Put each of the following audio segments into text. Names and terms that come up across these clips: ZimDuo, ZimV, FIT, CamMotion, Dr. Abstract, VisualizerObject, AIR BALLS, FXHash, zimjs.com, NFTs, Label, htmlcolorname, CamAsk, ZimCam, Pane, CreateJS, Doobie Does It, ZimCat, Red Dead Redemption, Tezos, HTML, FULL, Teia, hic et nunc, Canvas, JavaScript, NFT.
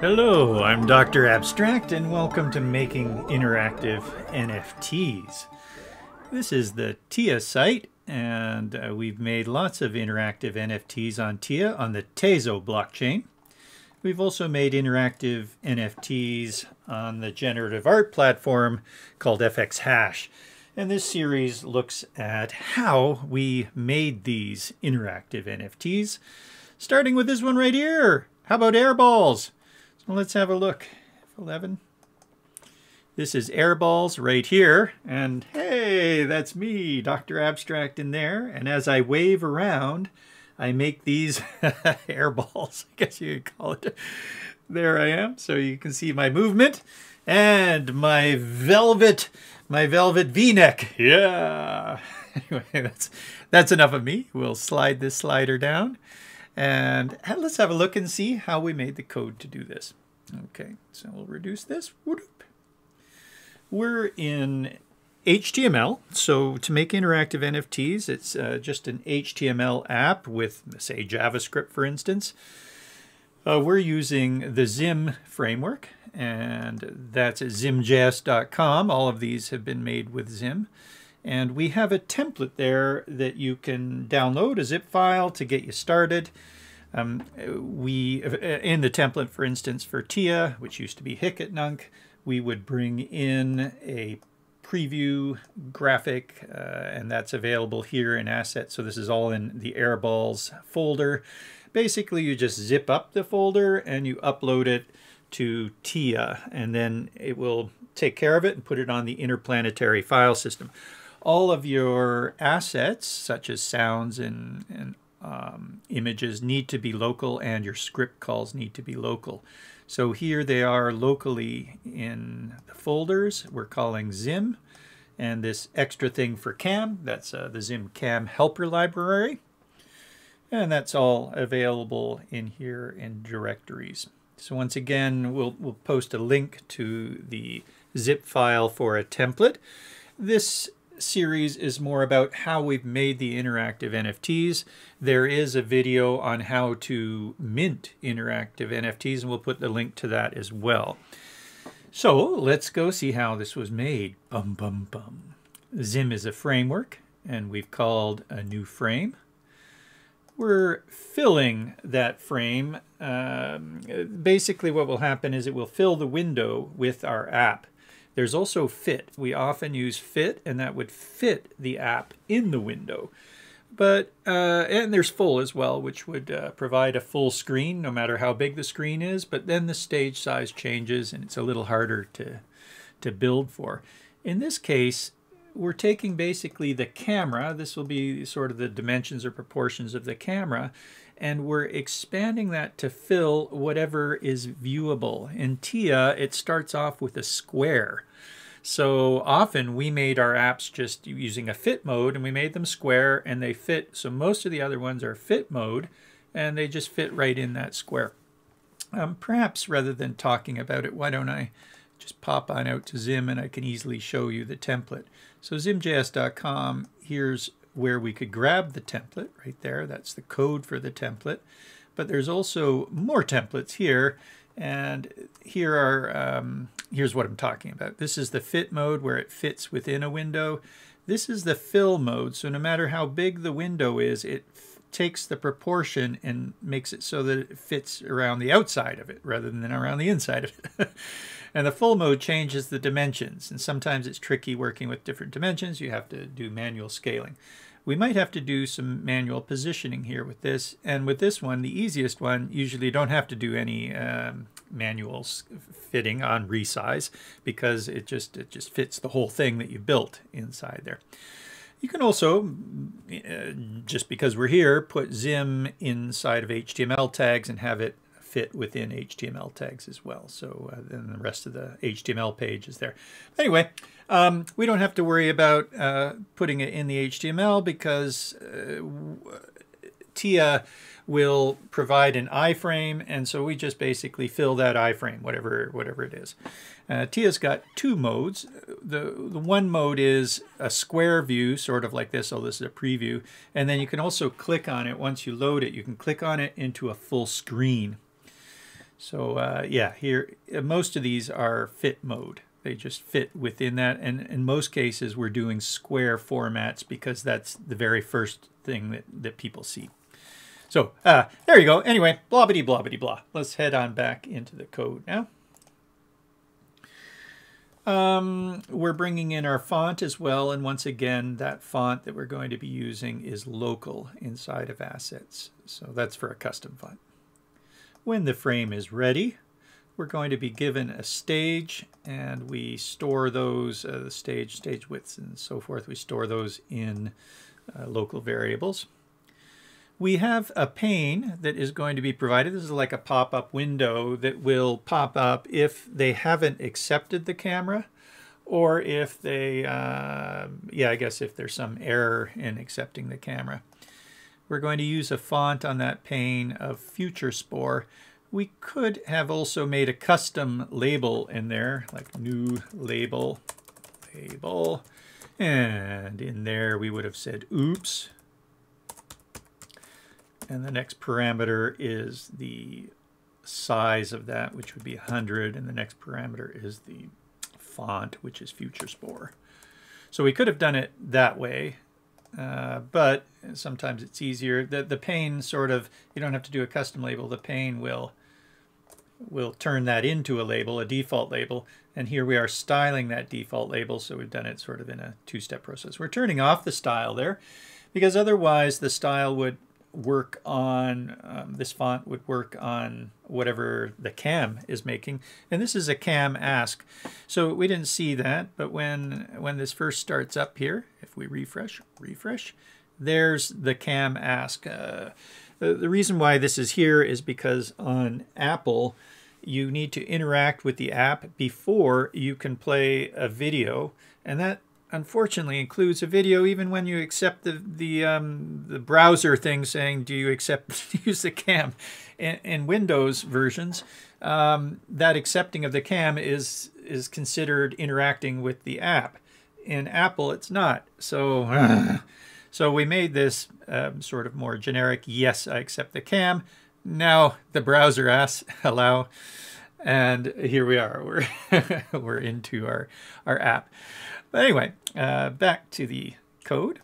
Hello, I'm Dr. Abstract and welcome to Making Interactive NFTs. This is the Teia site and we've made lots of interactive NFTs on Teia on the Tezos blockchain. We've also made interactive NFTs on the generative art platform called FXHash. And this series looks at how we made these interactive NFTs, starting with this one right here. How about AIR BALLS? So let's have a look. F11. This is AIR BALLS right here. And hey, that's me, Dr. Abstract, in there. And as I wave around, I make these AIR BALLS, I guess you could call it. There I am. So you can see my movement and my velvet. My velvet V-neck, yeah. Anyway, that's enough of me. We'll slide this slider down. And let's have a look and see how we made the code to do this. Okay, so we'll reduce this. We're in HTML. So to make interactive NFTs, it's just an HTML app with, say, JavaScript, for instance. We're using the Zim framework. And that's zimjs.com. All of these have been made with Zim. And we have a template there that you can download a zip file to get you started. In the template, for instance, for Teia, which used to be hic et nunc, we would bring in a preview graphic, and that's available here in assets. So this is all in the AIR BALLS folder. Basically, you just zip up the folder and you upload it to Teia, and then it will take care of it and put it on the interplanetary file system. All of your assets, such as sounds and images, need to be local, and your script calls need to be local. So here they are locally in the folders. We're calling Zim, and this extra thing for Cam, that's the ZimCam helper library. And that's all available in here in directories. So once again, we'll post a link to the zip file for a template. This series is more about how we've made the interactive NFTs. There is a video on how to mint interactive NFTs, and we'll put the link to that as well. So let's go see how this was made. Zim is a framework, and we've called a new frame. We're filling that frame. Basically what will happen is it will fill the window with our app. There's also fit. We often use fit, and that would fit the app in the window. But and there's full as well, which would provide a full screen no matter how big the screen is. But then the stage size changes, and it's a little harder to build for. In this case, we're taking basically the camera. This will be sort of the dimensions or proportions of the camera, and we're expanding that to fill whatever is viewable. In Teia, it starts off with a square. So often we made our apps just using a fit mode, and we made them square and they fit. So most of the other ones are fit mode, and they just fit right in that square. Perhaps rather than talking about it, why don't I just pop on out to Zim, and I can easily show you the template. So zimjs.com, here's where we could grab the template right there. That's the code for the template. But there's also more templates here. And here are, here's what I'm talking about. This is the fit mode, where it fits within a window. This is the fill mode. So no matter how big the window is, it takes the proportion and makes it so that it fits around the outside of it rather than around the inside of it. And the full mode changes the dimensions. And sometimes it's tricky working with different dimensions. You have to do manual scaling. We might have to do some manual positioning here with this. And with this one, the easiest one, usually you don't have to do any manual fitting on resize, because it just fits the whole thing that you built inside there. You can also, just because we're here, put Zim inside of HTML tags and have it fit within HTML tags as well. So then the rest of the HTML page is there. Anyway, we don't have to worry about putting it in the HTML, because Teia will provide an iframe, and so we just basically fill that iframe, whatever it is. Teia's got two modes. The one mode is a square view, sort of like this. Oh, this is a preview. And then you can also click on it. Once you load it, you can click on it into a full screen. So yeah, here most of these are fit mode. They just fit within that, and in most cases we're doing square formats because that's the very first thing that people see. So there you go. Anyway, blobbity blobbity blah. Let's head on back into the code now. We're bringing in our font as well, and once again that font that we're going to be using is local inside of assets. So that's for a custom font. When the frame is ready, we're going to be given a stage, and we store those, the stage widths and so forth, we store those in local variables. We have a pane that is going to be provided. This is like a pop-up window that will pop up if they haven't accepted the camera, or if they, yeah, I guess if there's some error in accepting the camera. We're going to use a font on that pane of Future Spore. We could have also made a custom label in there, like new label, and in there we would have said oops. And the next parameter is the size of that, which would be 100. And the next parameter is the font, which is Future Spore. So we could have done it that way, but sometimes it's easier. The pane sort of, you don't have to do a custom label. The pane will turn that into a label, a default label. And here we are styling that default label. So we've done it sort of in a two-step process. We're turning off the style there because otherwise the style would work on this font would work on whatever the cam is making, and this is a CamAsk, so we didn't see that. But when this first starts up here, if we refresh, there's the CamAsk. The reason why this is here is because on Apple you need to interact with the app before you can play a video, and that unfortunately includes a video even when you accept the browser thing saying, do you accept to use the cam? In Windows versions, that accepting of the cam is considered interacting with the app. In Apple, it's not. So, so we made this sort of more generic, yes, I accept the cam. Now the browser asks, allow. And here we are, we're, we're into our app. But anyway, back to the code.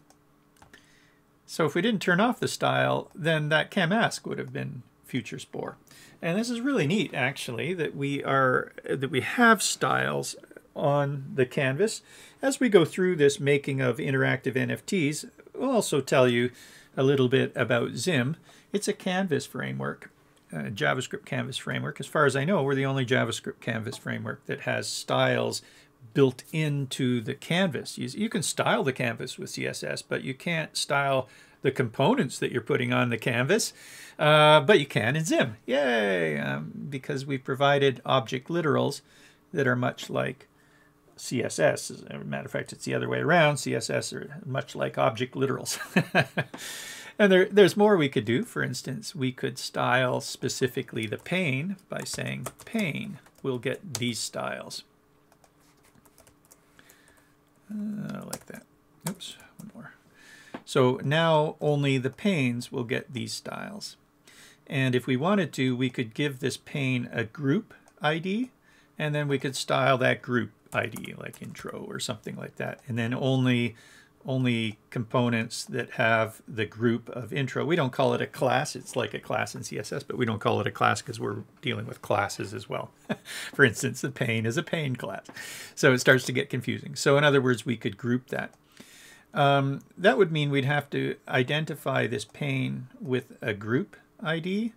So if we didn't turn off the style, then that CamAsk would have been Future Spore. And this is really neat, actually, that we have styles on the canvas. As we go through this making of interactive NFTs, we'll also tell you a little bit about Zim. It's a canvas framework. JavaScript canvas framework. As far as I know, we're the only JavaScript canvas framework that has styles built into the canvas. You can style the canvas with CSS, but you can't style the components that you're putting on the canvas, but you can in Zim. Yay! Because we provided object literals that are much like CSS. As a matter of fact, it's the other way around. CSS are much like object literals. And there's more we could do. For instance, we could style specifically the pane by saying pane. We'll get these styles. Like that. Oops, one more. So now only the panes will get these styles. And if we wanted to, we could give this pane a group ID, and then we could style that group ID like intro or something like that. And then only components that have the group of intro. We don't call it a class. It's like a class in CSS, but we don't call it a class because we're dealing with classes as well. For instance, the pane is a pane class. So it starts to get confusing. So in other words, we could group that. That would mean we'd have to identify this pane with a group ID.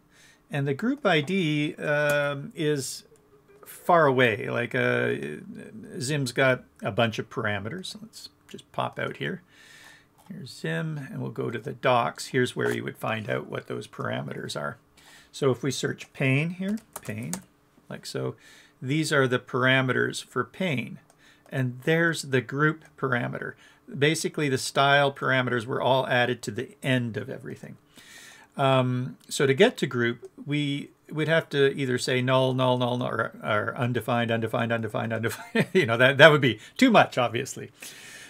And the group ID is far away. Like Zim's got a bunch of parameters. Let's just pop out here. Here's Zim, and we'll go to the docs. Here's where you would find out what those parameters are. So if we search pane here, pane, like so, these are the parameters for pane. And there's the group parameter. Basically, the style parameters were all added to the end of everything. So to get to group, we would have to either say null, or undefined, you know, that would be too much, obviously.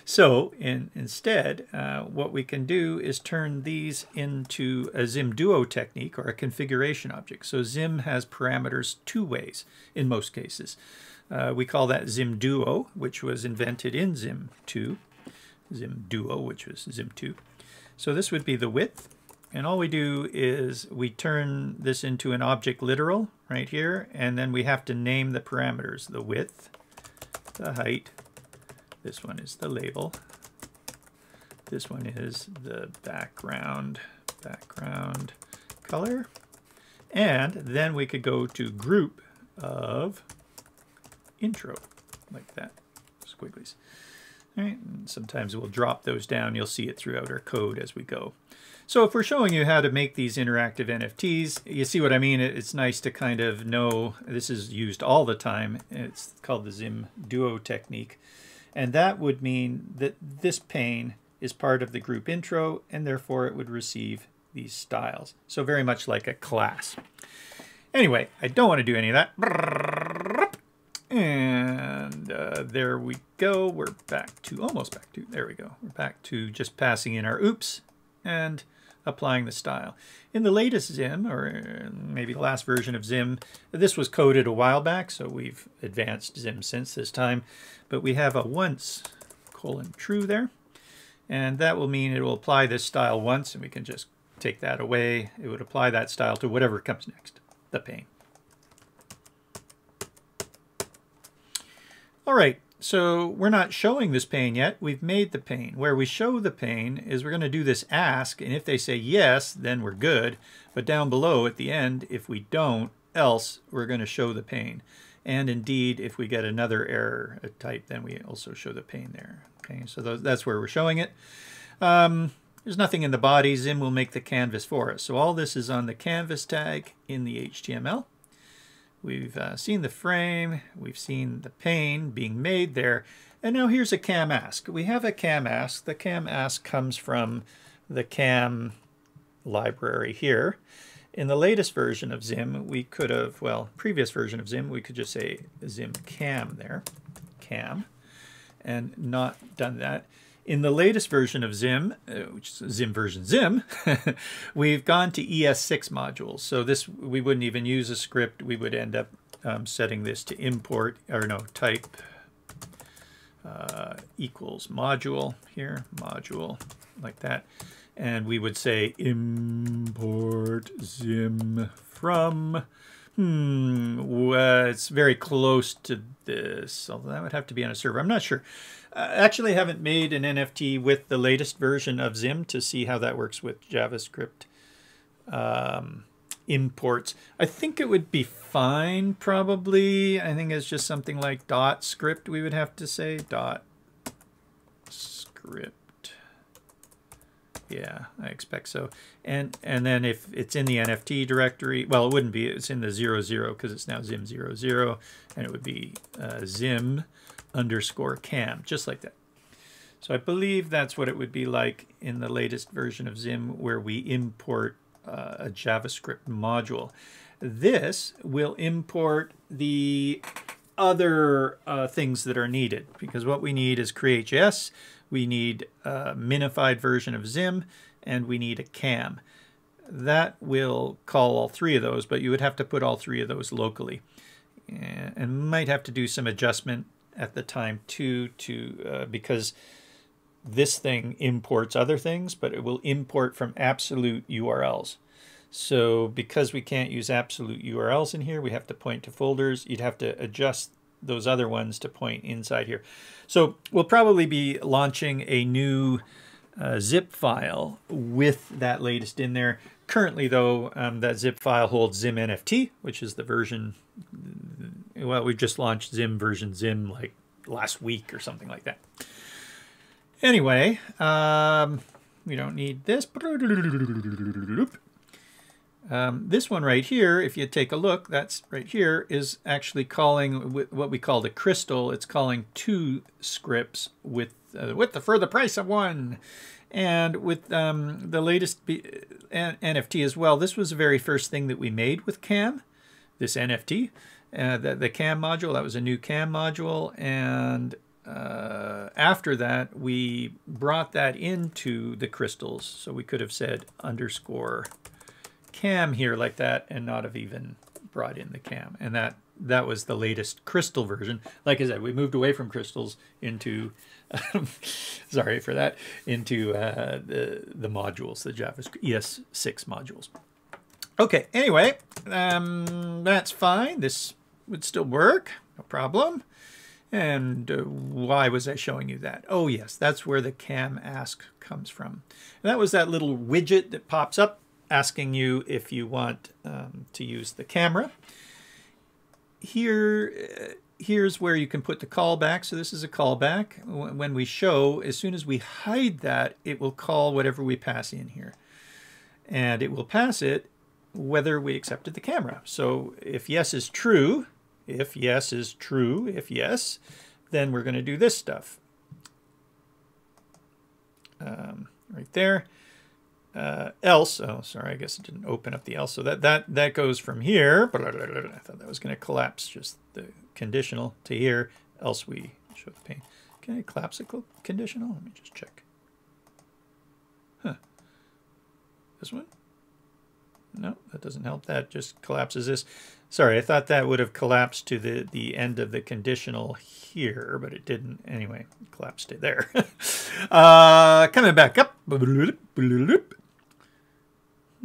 So instead, what we can do is turn these into a ZimDuo technique or a configuration object. So Zim has parameters two ways in most cases. We call that ZimDuo, which was invented in Zim 2. ZimDuo, which was Zim 2. So this would be the width. And all we do is we turn this into an object literal right here, and then we have to name the parameters, the width, the height, this one is the label, this one is the background color, and then we could go to group of intro, like that, squigglies. All right, and sometimes we'll drop those down. You'll see it throughout our code as we go. So if we're showing you how to make these interactive NFTs, you see what I mean? It's nice to kind of know this is used all the time. It's called the ZimDuo technique. And that would mean that this pane is part of the group intro, and therefore it would receive these styles. So very much like a class. Anyway, I don't want to do any of that. And there we go. We're back to, almost back to, there we go. We're back to just passing in our oops and applying the style. In the latest Zim, or maybe the last version of Zim, this was coded a while back, so we've advanced Zim since this time. But we have a once : true there. And that will mean it will apply this style once, and we can just take that away. It would apply that style to whatever comes next, the pane. All right, so we're not showing this pane yet. We've made the pane. Where we show the pane is we're going to do this ask, and if they say yes, then we're good. But down below at the end, if we don't, else we're going to show the pane. And indeed, if we get another error type, then we also show the pane there. Okay, so that's where we're showing it. There's nothing in the body. Zim will make the canvas for us. So all this is on the canvas tag in the HTML. We've seen the frame, we've seen the pane being made there, and now here's a CamAsk. We have a CamAsk. The CamAsk comes from the Cam library here. In the latest version of Zim, we could have, well, previous version of Zim, we could just say ZimCam there, Cam, and not done that. In the latest version of Zim, which is Zim version Zim, we've gone to ES6 modules. So this, we wouldn't even use a script. We would end up setting this to import, or no, type equals module here, module, like that. And we would say import Zim from, it's very close to this, although that would have to be on a server. I'm not sure. I actually haven't made an NFT with the latest version of Zim to see how that works with JavaScript imports. I think it would be fine, probably. I think it's just something like dot script, we would have to say. Dot script. Yeah, I expect so. And then if it's in the NFT directory, well, it wouldn't be. It's in the 00 because it's now Zim 00, and it would be Zim underscore Cam, just like that. So I believe that's what it would be like in the latest version of Zim, where we import a JavaScript module. This will import the other things that are needed, because what we need is CreateJS. We need a minified version of Zim, and we need a Cam. That will call all three of those, but you would have to put all three of those locally. And might have to do some adjustment at the time too, because this thing imports other things, but it will import from absolute URLs. So because we can't use absolute URLs in here, we have to point to folders. You'd have to adjust those other ones to point inside here. So we'll probably be launching a new zip file with that latest in there. Currently, though, that zip file holds Zim NFT, which is the version, well, we just launched Zim version Zim like last week or something like that. Anyway, we don't need this. This one right here, if you take a look, that's right here, is actually calling what we call the crystal. It's calling two scripts with the for the price of one. And with the latest NFT as well, this was the very first thing that we made with Cam, this NFT. The Cam module, that was a new Cam module. And after that, we brought that into the crystals. So we could have said underscore cam here like that and not have even brought in the cam. And that was the latest crystal version. Like I said, we moved away from crystals into, sorry for that, into the modules, the JavaScript ES6 modules. Okay, anyway, that's fine. This would still work, no problem. And why was I showing you that? Oh yes, that's where the CamAsk comes from. And that was that little widget that pops up asking you if you want to use the camera. Here's where you can put the callback. So this is a callback. When we show, as soon as we hide that, it will call whatever we pass in here. And it will pass it whether we accepted the camera. So if yes is true, if yes, then we're going to do this stuff. Right there. Else, oh, sorry, I guess it didn't open up the else. So that goes from here. Blah, blah, blah, blah. I thought that was going to collapse just the conditional to here. Else we show the paint. Can it collapse the conditional? Let me just check. Huh. This one? No, that doesn't help. That just collapses this. Sorry, I thought that would have collapsed to the end of the conditional here, but it didn't. Anyway, it collapsed it there. Coming back up.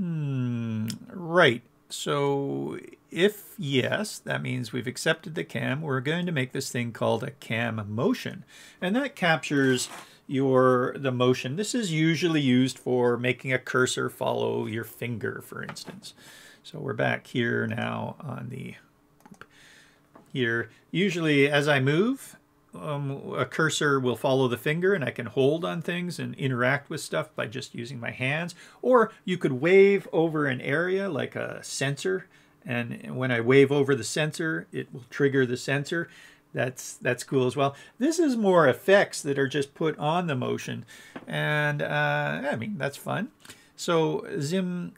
Right, so if yes, that means we've accepted the cam. We're going to make this thing called a cam motion, and that captures the motion. This is usually used for making a cursor follow your finger, for instance. So we're back here now on the here. Usually as I move, a cursor will follow the finger, and I can hold on things and interact with stuff by just using my hands. Or you could wave over an area like a sensor, and when I wave over the sensor, it will trigger the sensor. That's cool as well. This is more effects that are just put on the motion, and I mean, that's fun. So ZimCam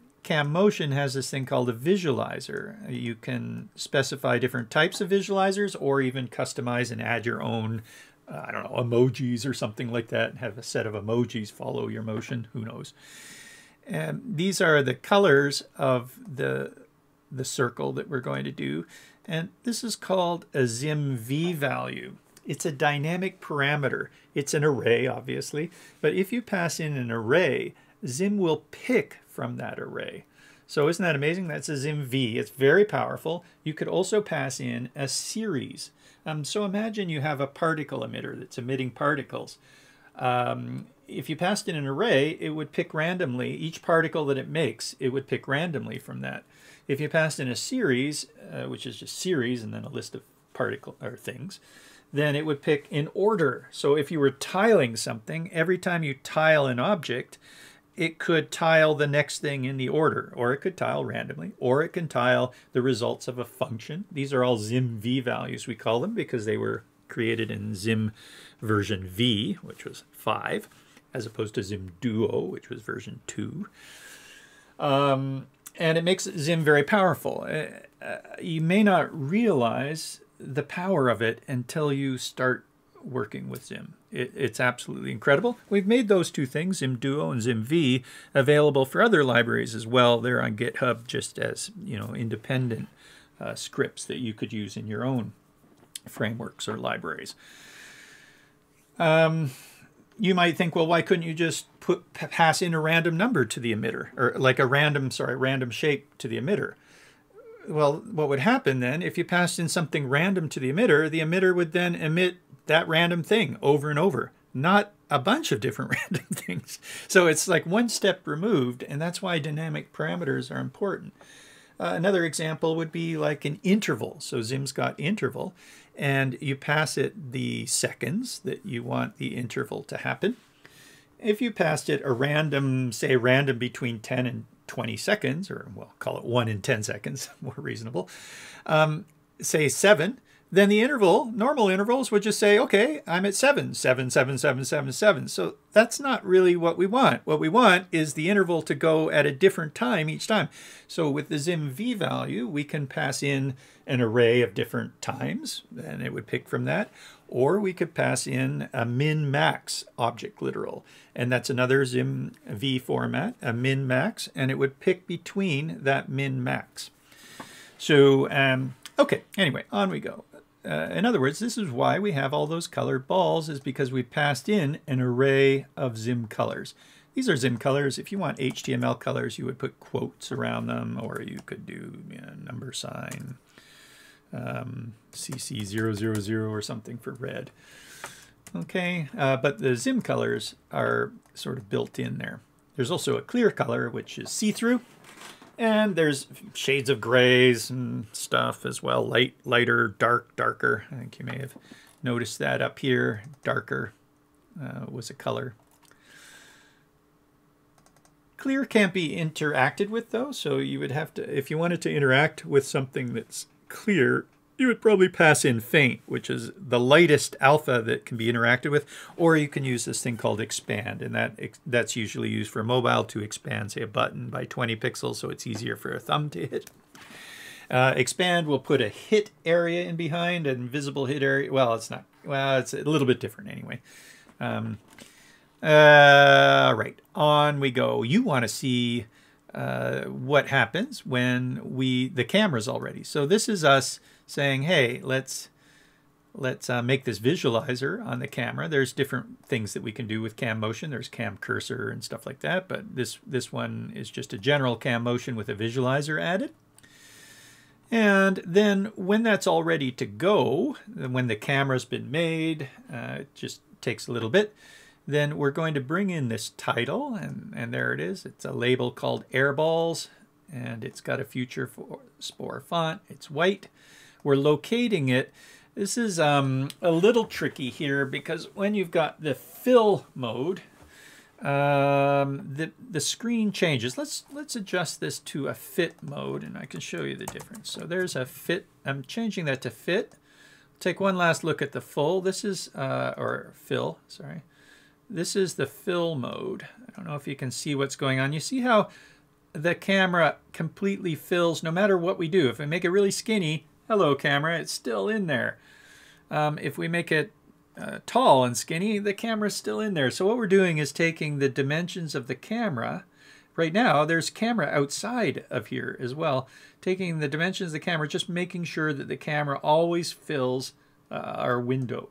Motion has this thing called a visualizer. You can specify different types of visualizers, or even customize and add your own, I don't know, emojis or something like that, and have a set of emojis follow your motion. Who knows? And these are the colors of the circle that we're going to do. And this is called a ZimV value. It's a dynamic parameter. It's an array, obviously. But if you pass in an array, Zim will pick from that array. So isn't that amazing? That's a ZimV. It's very powerful. You could also pass in a series. So imagine you have a particle emitter that's emitting particles. If you passed in an array, it would pick randomly. Each particle that it makes, it would pick randomly from that. If you passed in a series, which is just series and then a list of particle or things, then it would pick in order. So if you were tiling something, every time you tile an object, it could tile the next thing in the order, or it could tile randomly, or it can tile the results of a function. These are all ZimV values, we call them, because they were created in Zim version V, which was 5, as opposed to ZimDuo, which was version 2. And it makes Zim very powerful. You may not realize the power of it until you start working with Zim. It's absolutely incredible. We've made those two things, ZimDuo and ZimV, available for other libraries as well. They're on GitHub just as, you know, independent scripts that you could use in your own frameworks or libraries. You might think, well, why couldn't you just pass in a random number to the emitter, or like a random shape to the emitter? Well, what would happen then, if you passed in something random to the emitter would then emit that random thing over and over, not a bunch of different random things. So it's like one step removed, and that's why dynamic parameters are important. Another example would be like an interval. So Zim's got interval, and you pass it the seconds that you want the interval to happen. If you passed it a random, say random between 10 and 20 seconds, or well, call it 1 in 10 seconds, more reasonable, say 7, then the interval, normal intervals would just say, okay, I'm at 7, 7, 7, 7, 7, 7. So that's not really what we want. What we want is the interval to go at a different time each time. So with the ZimV value, we can pass in an array of different times, and it would pick from that. or we could pass in a min-max object literal. And that's another ZimV format, a min-max, and it would pick between that min-max. So, okay, anyway, on we go. In other words, this is why we have all those colored balls, is because we passed in an array of Zim colors. These are Zim colors. If you want HTML colors, you would put quotes around them, or you could do number sign, CC000 or something for red. Okay, but the Zim colors are sort of built in there. There's also a clear color, which is see-through. And there's shades of grays and stuff as well. Light, lighter, dark, darker. I think you may have noticed that up here. Darker was a color. Clear can't be interacted with though. So you would have to, if you wanted to interact with something that's clear, you would probably pass in faint, which is the lightest alpha that can be interacted with. Or you can use this thing called expand. And that's usually used for mobile to expand, say, a button by 20 pixels. So it's easier for a thumb to hit. Expand will put a hit area in behind, an invisible hit area. Well, it's not, well, it's a little bit different anyway. Right, on we go. You want to see what happens when the camera's already. So this is us saying, hey, let's make this visualizer on the camera. There's different things that we can do with CamMotion. There's cam cursor and stuff like that, but this one is just a general CamMotion with a visualizer added. And then when that's all ready to go, when the camera's been made, it just takes a little bit. Then we're going to bring in this title, and there it is. It's a label called AIR BALLS, and it's got a future for spore font. It's white. We're locating it. This is a little tricky here, because when you've got the fill mode, the screen changes. Let's adjust this to a fit mode, and I can show you the difference. So there's a fit. I'm changing that to fit. Take one last look at the full. This is or fill, sorry. This is the fill mode. I don't know if you can see what's going on. You see how the camera completely fills no matter what we do. If we make it really skinny, hello camera, it's still in there. If we make it tall and skinny, the camera's still in there. So what we're doing is taking the dimensions of the camera. Right now, there's camera outside of here as well. Taking the dimensions of the camera, just making sure that the camera always fills our window.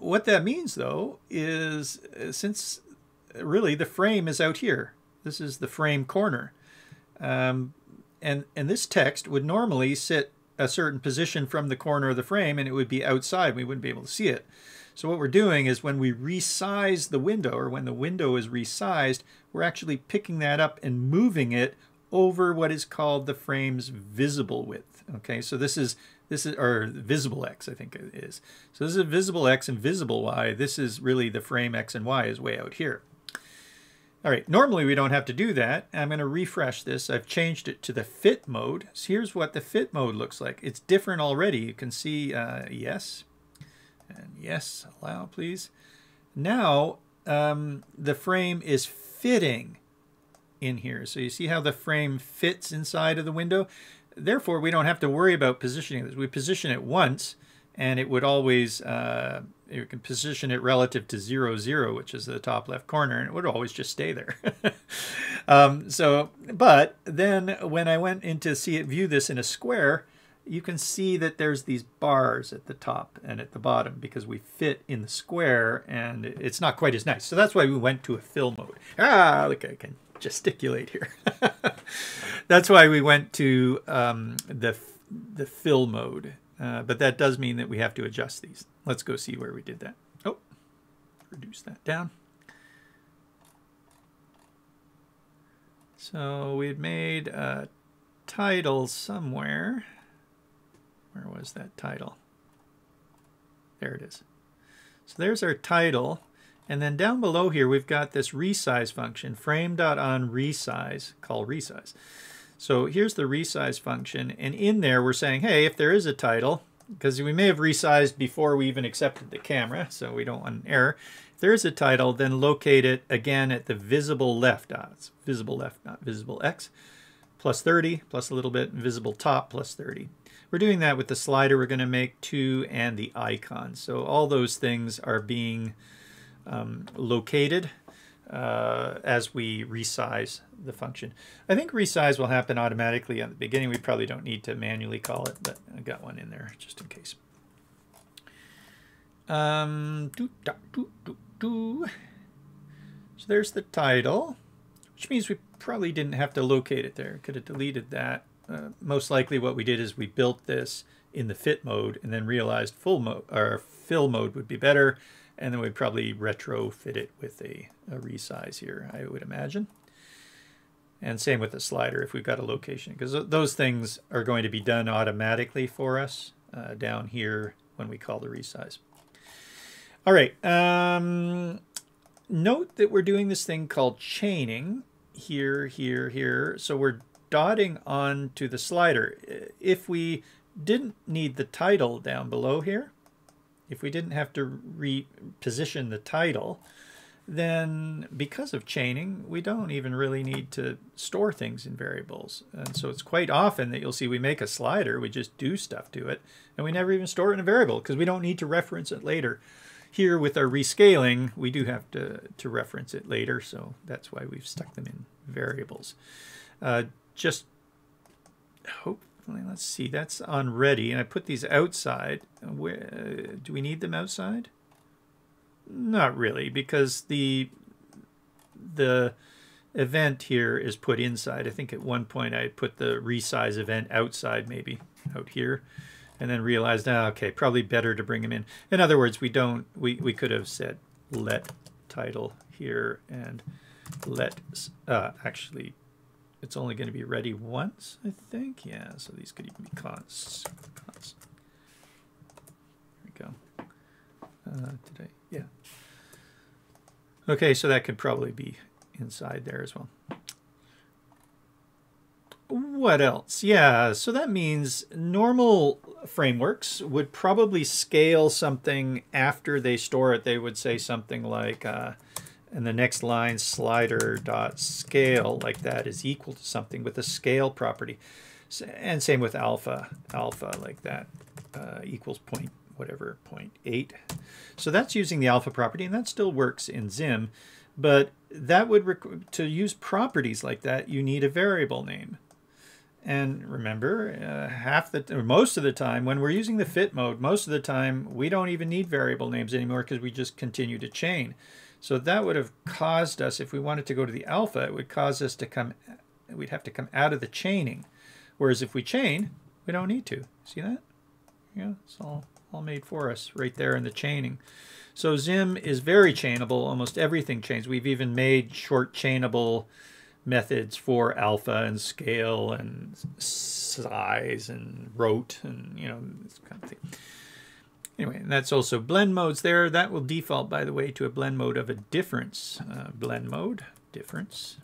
What that means, though, is since really the frame is out here, this is the frame corner, and this text would normally sit a certain position from the corner of the frame, and it would be outside. We wouldn't be able to see it. So what we're doing is when we resize the window, or when the window is resized, we're actually picking that up and moving it over what is called the frame's visible width. Okay, so this is or visible X, I think it is. So this is visible X and visible Y. This is really the frame X and Y is way out here. All right, normally we don't have to do that. I'm going to refresh this. I've changed it to the fit mode. So here's what the fit mode looks like. It's different already. You can see yes, and yes, allow please. Now the frame is fitting in here. So you see how the frame fits inside of the window? Therefore, we don't have to worry about positioning this. We position it once, and it would always, you can position it relative to 0, 0, which is the top left corner, and it would always just stay there. But then when I went in to see it, view this in a square, you can see that there's these bars at the top and at the bottom because we fit in the square, and it's not quite as nice. So that's why we went to a fill mode. Ah, look, I can gesticulate here. That's why we went to the fill mode, but that does mean that we have to adjust these. Let's go see where we did that. Oh, reduce that down. So we had made a title somewhere. Where was that title? There it is. So there's our title. And then down below here, we've got this resize function, frame.onResize, call resize. So here's the resize function. And in there, we're saying, hey, if there is a title, because we may have resized before we even accepted the camera, so we don't want an error. If there is a title, then locate it again at the visible left. It's visible left, not visible X, plus 30, plus a little bit, visible top, plus 30. We're doing that with the slider we're going to make too, and the icon. So all those things are being located as we resize the function. I think resize will happen automatically at the beginning. We probably don't need to manually call it, but I got one in there just in case. So there's the title, which means we probably didn't have to locate it there. Could have deleted that. Most likely what we did is we built this in the fit mode and then realized full mode or fill mode would be better. And then we'd probably retrofit it with a resize here, I would imagine. And same with the slider if we've got a location, because those things are going to be done automatically for us down here when we call the resize. All right. Note that we're doing this thing called chaining here, here, here. So we're dotting on to the slider. If we didn't need the title down below here, if we didn't have to reposition the title, then because of chaining, we don't even really need to store things in variables. And so it's quite often that you'll see we make a slider, we just do stuff to it, and we never even store it in a variable because we don't need to reference it later. Here with our rescaling, we do have to reference it later, so that's why we've stuck them in variables. Just hopefully, let's see, that's on ready, and I put these outside. Where, do we need them outside? Not really, because the event here is put inside. I think at one point I put the resize event outside, maybe out here, and then realized, oh, okay, probably better to bring them in. In other words, we don't. We could have said let title here and let actually. It's only going to be ready once, I think. Yeah, so these could even be consts. There we go. Today, yeah. Okay, so that could probably be inside there as well. What else? Yeah, so that means normal frameworks would probably scale something after they store it. They would say something like... and the next line, slider.scale, like that, is equal to something with a scale property. And same with alpha, like that, equals point, whatever, 0.8. So that's using the alpha property, and that still works in Zim. But that would, to use properties like that, you need a variable name. And remember, most of the time, when we're using the fit mode, most of the time, we don't even need variable names anymore because we just continue to chain. So that would have caused us, if we wanted to go to the alpha, it would cause us to come, we'd have to come out of the chaining. Whereas if we chain, we don't need to. See that? Yeah, it's all made for us right there in the chaining. So Zim is very chainable. Almost everything chains. We've even made short chainable methods for alpha and scale and size and rote and, you know, this kind of thing. Anyway, and that's also blend modes there. That will default, by the way, to a blend mode of a difference. Blend mode, difference.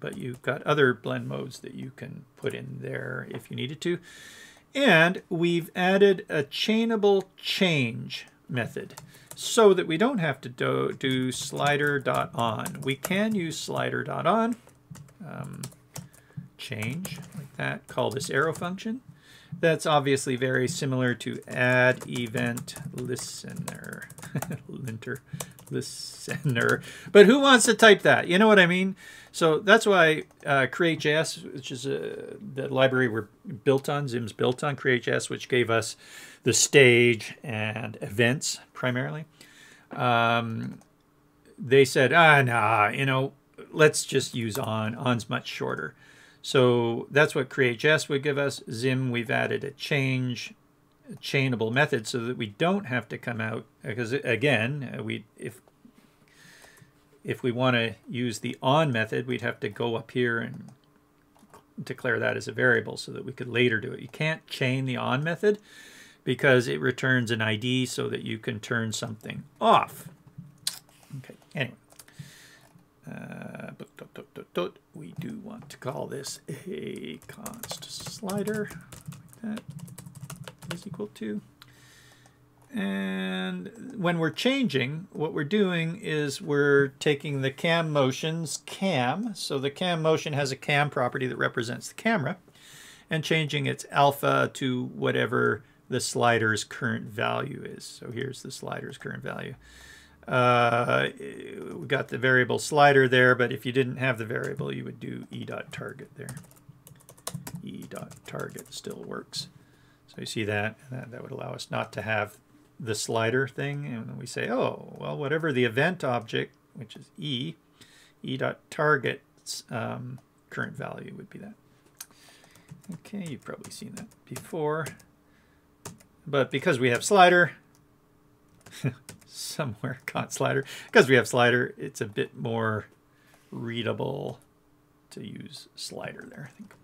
But you've got other blend modes that you can put in there if you needed to. And we've added a chainable change method so that we don't have to do slider.on. We can use slider.on, change like that, call this arrow function. That's obviously very similar to add event listener, listener. But who wants to type that? You know what I mean? So that's why CreateJS, which is the library we're built on, Zim's built on CreateJS, which gave us the stage and events primarily. They said, nah, you know, let's just use on. On's much shorter. So that's what CreateJS would give us. Zim, we've added a chainable method so that we don't have to come out, because again, if we want to use the on method, we'd have to go up here and declare that as a variable so that we could later do it. You can't chain the on method because it returns an ID so that you can turn something off. Okay, anyway. We do want to call this a const slider, like that is equal to. And when we're changing, what we're doing is we're taking the cam motions cam. So the cam motion has a cam property that represents the camera. and changing its alpha to whatever the slider's current value is. So here's the slider's current value. We got the variable slider there, but if you didn't have the variable, you would do e.target there. E.target still works. So you see that, that would allow us not to have the slider thing. And then we say, oh, well, whatever the event object, which is e, e.target's current value would be that. Okay, you've probably seen that before. But because we have slider, somewhere caught slider, because we have slider, it's a bit more readable to use slider there, I think.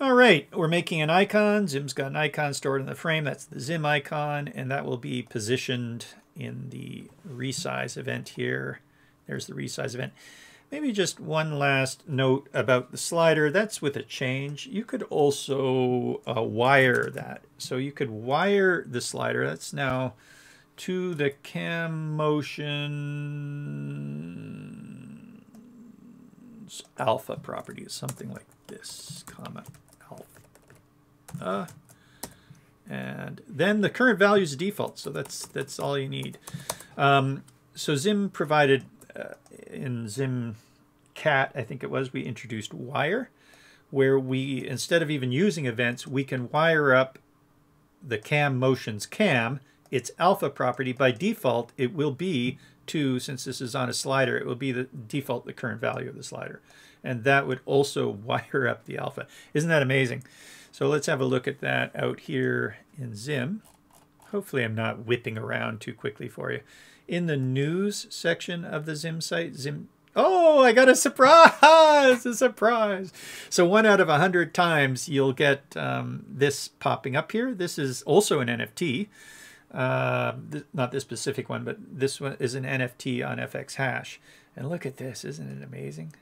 All right, we're making an icon. Zim's got an icon stored in the frame. That's the Zim icon, and that will be positioned in the resize event here. There's the resize event. Maybe just one last note about the slider. That's with a change. You could also wire that. So you could wire the slider. That's now to the CamMotion alpha property, something like this, comma. And then the current value is default, so that's all you need. So Zim provided in ZimCat, I think it was, we introduced wire, where we, instead of even using events, we can wire up the CamMotion's cam, its alpha property. By default, it will be to, since this is on a slider, it will be the default, the current value of the slider. And that would also wire up the alpha. Isn't that amazing? So let's have a look at that out here in Zim. Hopefully I'm not whipping around too quickly for you. In the news section of the Zim site, oh, I got a surprise, a surprise. So 1 out of 100 times you'll get this popping up here. This is also an NFT. Not this specific one, but this one is an NFT on FXHash. And look at this, isn't it amazing?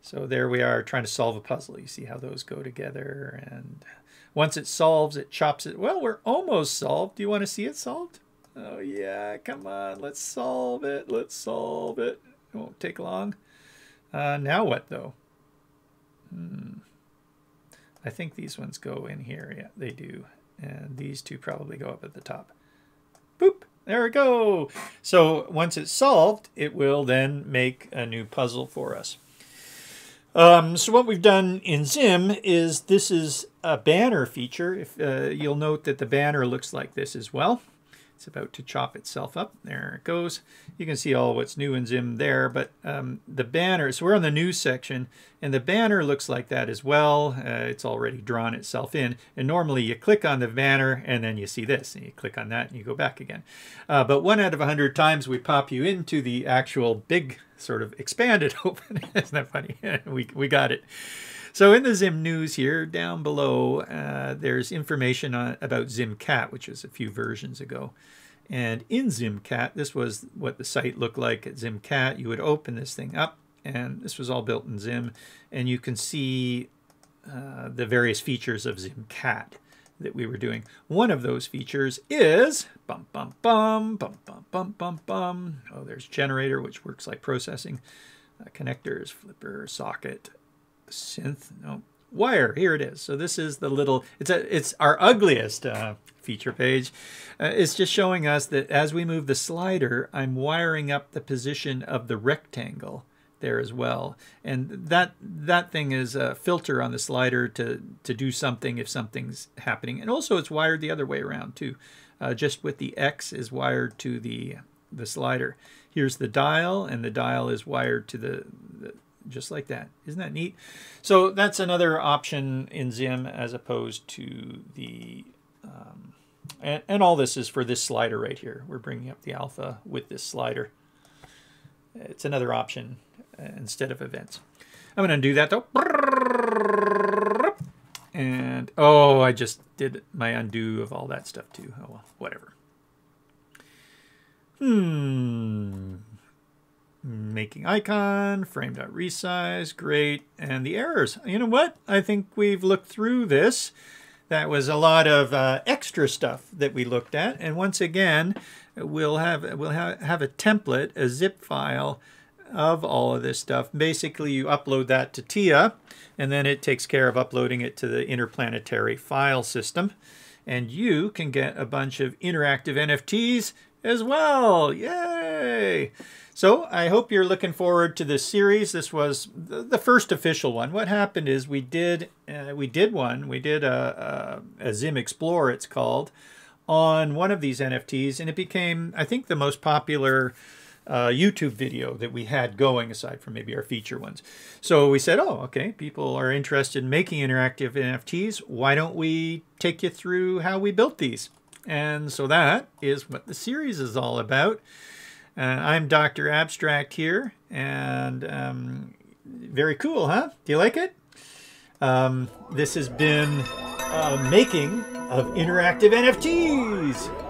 So there we are trying to solve a puzzle. You see how those go together. And once it solves, it chops it. Well, we're almost solved. Do you want to see it solved? Oh, yeah, come on. Let's solve it. Let's solve it. It won't take long. Now what, though? I think these ones go in here. Yeah, they do. And these two probably go up at the top. Boop. There we go. So once it's solved, it will then make a new puzzle for us. So what we've done in Zim is this is a banner feature. If you'll note that the banner looks like this as well. It's about to chop itself up. There it goes. You can see all what's new in Zim there, but the banner, so we're on the news section, and the banner looks like that as well. It's already drawn itself in, and normally you click on the banner, and then you see this, and you click on that, and you go back again. But 1 out of 100 times, we pop you into the actual big sort of expanded open. Isn't that funny? we got it. So in the Zim news here, down below, there's information about ZimCat, which is a few versions ago. And in ZimCat, this was what the site looked like at ZimCat. You would open this thing up, and this was all built in Zim. And you can see the various features of ZimCat that we were doing. One of those features is bum, bum, bum, bum, bum, bum, bum, bum. Oh, there's generator, which works like processing. Connectors, flipper, socket. Synth, no, wire, here it is. So this is the little, it's our ugliest feature page. It's just showing us that as we move the slider, I'm wiring up the position of the rectangle there as well. And that thing is a filter on the slider to do something if something's happening. And also it's wired the other way around too. Just with the X is wired to the slider. Here's the dial, and the dial is wired to the just like that. Isn't that neat? So that's another option in Zim as opposed to the, and all this is for this slider right here. We're bringing up the alpha with this slider. It's another option instead of events. I'm going to do that though. And, oh, I just did my undo of all that stuff too. Oh, well, whatever. Making icon, frame.resize, great. And the errors. You know what? I think we've looked through this. That was a lot of extra stuff that we looked at. And once again, we'll have a template, a zip file of all of this stuff. Basically, you upload that to Teia, and then it takes care of uploading it to the interplanetary file system. And you can get a bunch of interactive NFTs as well. Yay! So I hope you're looking forward to this series. This was the first official one. What happened is we did a ZimExplorer, it's called, on one of these NFTs, and it became, I think, the most popular YouTube video that we had going, aside from maybe our feature ones. So we said, oh, okay, people are interested in making interactive NFTs. Why don't we take you through how we built these? And so that is what the series is all about. I'm Dr. Abstract here, and very cool, huh? Do you like it? This has been making of interactive NFTs.